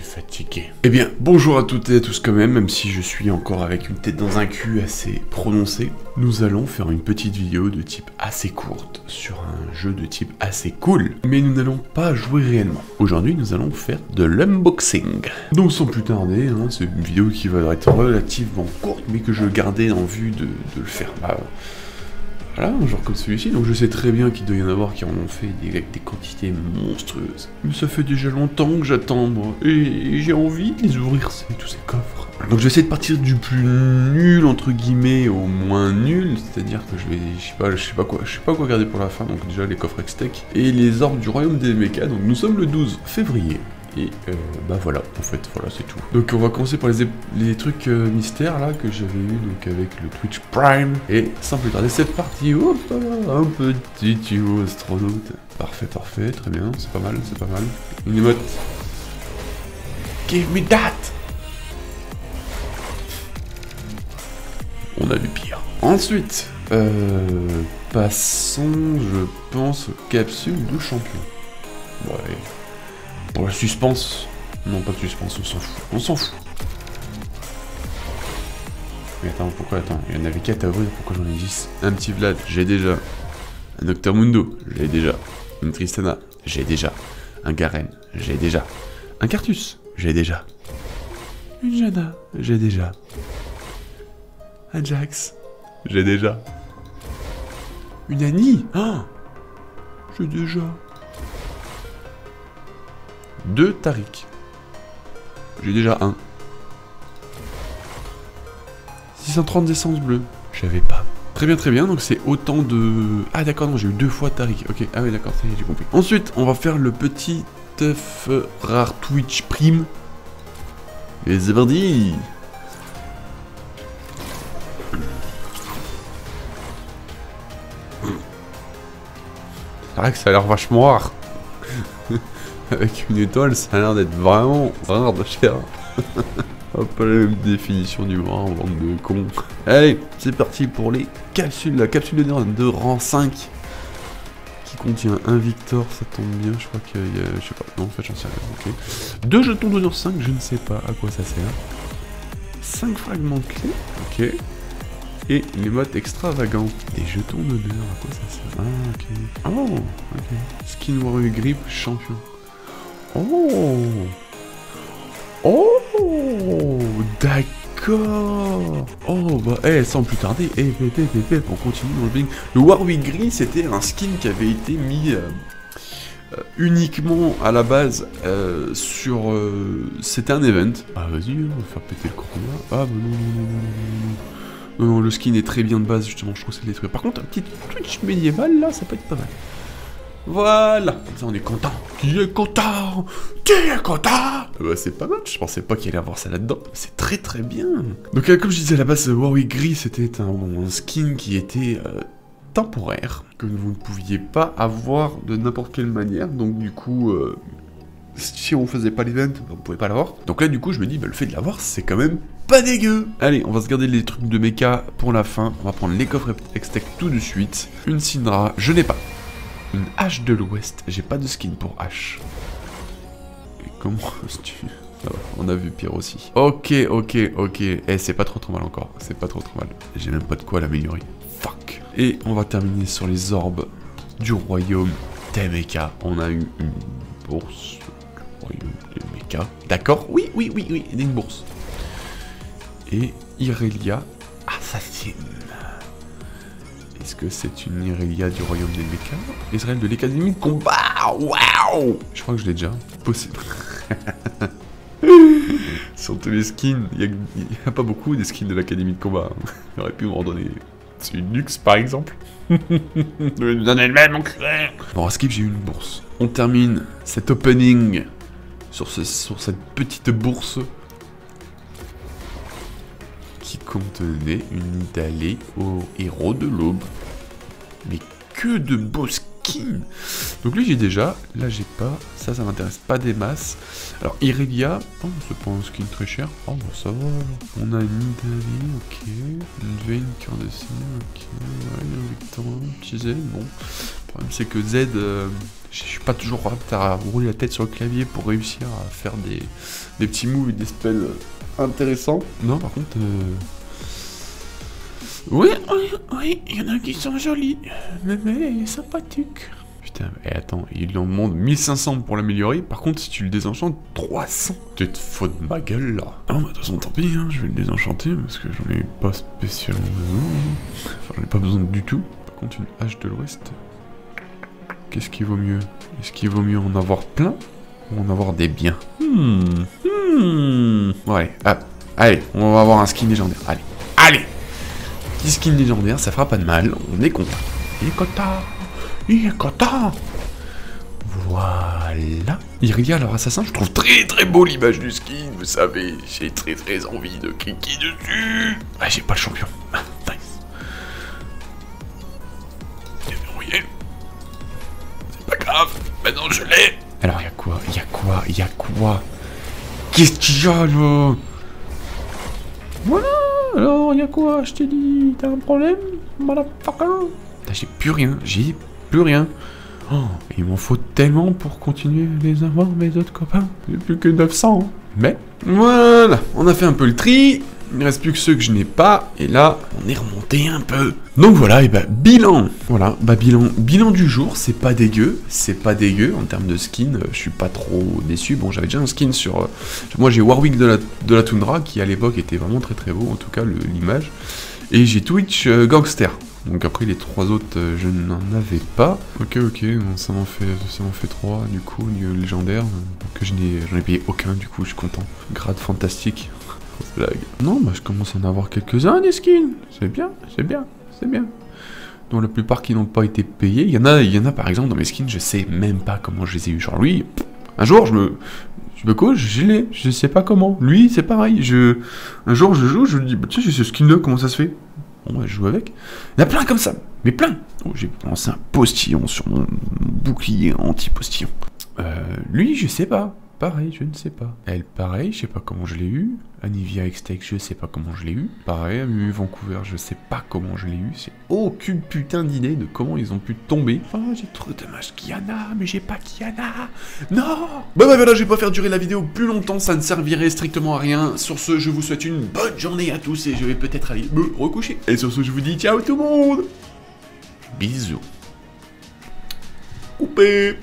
suis fatigué. Eh bien, bonjour à toutes et à tous quand même, même si je suis encore avec une tête dans un cul assez prononcée. Nous allons faire une petite vidéo de type assez courte sur un jeu de type assez cool. Mais nous n'allons pas jouer réellement. Aujourd'hui, nous allons faire de l'unboxing. Donc sans plus tarder, hein, c'est une vidéo qui va être relativement courte, mais que je gardais en vue de le faire. Voilà, un genre comme celui-ci, donc je sais très bien qu'il doit y en avoir qui en ont fait des quantités monstrueuses. Mais ça fait déjà longtemps que j'attends, moi, et j'ai envie de les ouvrir, tous ces coffres. Donc je vais essayer de partir du plus nul, entre guillemets, au moins nul, c'est-à-dire que je sais pas quoi garder pour la fin, donc déjà les coffres Hextech et les orbes du royaume des mechas, donc nous sommes le 12 février. Et bah voilà, en fait, voilà, c'est tout. Donc on va commencer par les trucs mystères là que j'avais eu donc avec le Twitch Prime. Et sans plus tarder, cette partie, hop, un petit tuyau astronaute. Parfait, parfait, très bien, c'est pas mal, c'est pas mal. Une émote. Give me that. On a vu pire. Ensuite, passons, je pense, aux capsules de champion. Ouais. Pour le suspense. Non, pas de suspense, on s'en fout. On s'en fout. Mais attends, pourquoi? Attends, il y en avait 4 à ouvrir, pourquoi j'en ai 10? Un petit Vlad, j'ai déjà. Un Dr Mundo, j'ai déjà. Une Tristana, j'ai déjà. Un Garen, j'ai déjà. Un Cartus, j'ai déjà. Une Jana, j'ai déjà. Un Jax, j'ai déjà. Une Annie, ah, j'ai déjà. 2 Taric. J'ai déjà un. 630 d'essence bleue. J'avais pas. Très bien, donc c'est autant de... Ah d'accord, non, j'ai eu 2 fois Taric. Ok, ah oui d'accord, ça y est, j'ai compris. Ensuite, on va faire le petit œuf rare Twitch Prime. Et c'est parti. C'est vrai que ça a l'air vachement rare. Avec une étoile, ça a l'air d'être vraiment rare de cher. Pas la même définition du rare, on bande de cons. Allez, c'est parti pour les capsules. La capsule de rang 5 qui contient un Victor, ça tombe bien. Je crois qu'il y a. Je sais pas. Non, en fait, j'en sais rien. Ok. 2 jetons d'honneur 5, je ne sais pas à quoi ça sert. 5 fragments clés. Ok. Et les modes extravagants. Des jetons d'honneur, à quoi ça sert? Ah, ok. Oh, ok. Skin Warwick Grip champion. Oh, oh, d'accord. Oh, bah, sans plus tarder, on continue dans le bling. Le Warwick Gris, c'était un skin qui avait été mis uniquement à la base sur... c'était un event. Ah, vas-y, on va faire péter le chrono. Ah, bah non, non, le skin est très bien de base, justement, je trouve que c'est des trucs. Par contre, un petit Twitch médiéval, là, ça peut être pas mal. Voilà, comme ça on est content. Qui est content? Qui est content? Bah c'est pas mal, je pensais pas qu'il allait avoir ça là-dedans. C'est très bien. Donc comme je disais à la base, Warwick Gris c'était un skin qui était temporaire, que vous ne pouviez pas avoir de n'importe quelle manière. Donc du coup, si on faisait pas l'event, on pouvait pas l'avoir. Donc là du coup je me dis, bah, le fait de l'avoir c'est quand même pas dégueu. Allez, on va se garder les trucs de mecha pour la fin. On va prendre les coffres Hextech tout de suite. Une Syndra, je n'ai pas. Une hache de l'ouest, j'ai pas de skin pour hache. Et comment tu... Ah, on a vu pire aussi. Ok. C'est pas trop mal encore. C'est pas trop mal. J'ai même pas de quoi l'améliorer. Fuck. Et on va terminer sur les orbes du royaume des mechas. On a eu une bourse. Le royaume des mechas. D'accord. Oui. Une bourse. Et Irelia assassine. Est-ce que c'est une Irelia du royaume des mechas? Israël de l'Académie de combat. Waouh! Je crois que je l'ai déjà. Possible. Sur tous les skins, il n'y a pas beaucoup des skins de l'Académie de combat. J'aurais pu m'en donner. C'est une Luxe par exemple. Donnez le même, mon frère. Bon, à skip, j'ai eu une bourse. On termine cet opening sur cette petite bourse qui contenait une Nidalee au héros de l'aube. Mais que de beaux skins. skin. Donc lui j'ai déjà, là j'ai pas, ça ça m'intéresse pas des masses. Alors Irelia, oh c'est pas un skin très cher, oh bon ça va. On a Nidalee, ok, une veine, cœur de signe, ok, ouais, Victor, petit Z, bon. Le problème c'est que Z, je suis pas toujours apte à rouler la tête sur le clavier pour réussir à faire des petits moves et des spells intéressants. Non par contre... Oui, oui, oui, il y en a qui sont jolis, mais elle est sympathique. Putain, mais attends, il en demande 1500 pour l'améliorer, par contre si tu le désenchantes, 300. T'es de faute de ma gueule là. Non, bah de toute façon tant pis, hein, je vais le désenchanter parce que j'en ai pas spécialement besoin. Enfin, j'en ai pas besoin du tout. Par contre, une hache de l'ouest, qu'est-ce qui vaut mieux? Est-ce qu'il vaut mieux en avoir plein ou en avoir des biens? Ouais, ah, allez, on va avoir un skin légendaire, allez, allez. Petit skin légendaire, ça fera pas de mal, on est content. Il est content, il est content. Voilà. Irelia, alors assassin, je trouve très très beau l'image du skin, vous savez. J'ai très très envie de cliquer dessus. Ah, j'ai pas le champion. Nice. Débrouillé. C'est pas grave, maintenant je l'ai. Alors, y'a quoi, y'a quoi, y'a quoi? Qu'est-ce qu'il y a là? Voilà. Alors, y'a quoi? Je t'ai dit, t'as un problème? Motherfucker! J'ai plus rien, j'ai plus rien. Oh, il m'en faut tellement pour continuer à les avoir, mes autres copains. J'ai plus que 900. Mais, voilà, on a fait un peu le tri. Il ne reste plus que ceux que je n'ai pas. Et là, on est remonté un peu. Donc voilà, et bah, bilan. Voilà, bah, bilan du jour, c'est pas dégueu. C'est pas dégueu en termes de skin. Je suis pas trop déçu. Bon, j'avais déjà un skin sur... moi, j'ai Warwick de la Tundra, qui à l'époque était vraiment très très beau, en tout cas l'image. Et j'ai Twitch Gangster. Donc après, les trois autres, je n'en avais pas. Ok, ok, bon, ça m'en fait 3, du coup, niveau légendaire. Que j'en ai payé aucun, du coup, je suis content. Grade fantastique. Blague. Non, bah je commence à en avoir quelques-uns des skins. C'est bien, c'est bien, c'est bien. Dont la plupart qui n'ont pas été payés. Il y en a par exemple dans mes skins, je sais même pas comment je les ai eu. Genre lui, un jour je me couche, je l'ai, je sais pas comment. Lui, c'est pareil. Un jour je joue, je me dis, bah, tiens, j'ai ce skin là, comment ça se fait? Bon, bah, je joue avec. Il y en a plein comme ça, mais plein. Oh, j'ai lancé un postillon sur mon bouclier anti-postillon. Lui, je sais pas. Pareil, je ne sais pas. Elle, pareil, je sais pas comment je l'ai eu. Anivia Hextech, je sais pas comment je l'ai eu. Pareil, AMU Vancouver, je sais pas comment je l'ai eu. C'est aucune putain d'idée de comment ils ont pu tomber. Oh, j'ai trop dommage Kiana, mais j'ai pas Kiana. Non. Bah voilà, je vais pas faire durer la vidéo plus longtemps, ça ne servirait strictement à rien. Sur ce, je vous souhaite une bonne journée à tous et je vais peut-être aller me recoucher. Et sur ce, je vous dis ciao tout le monde. Bisous. Coupé.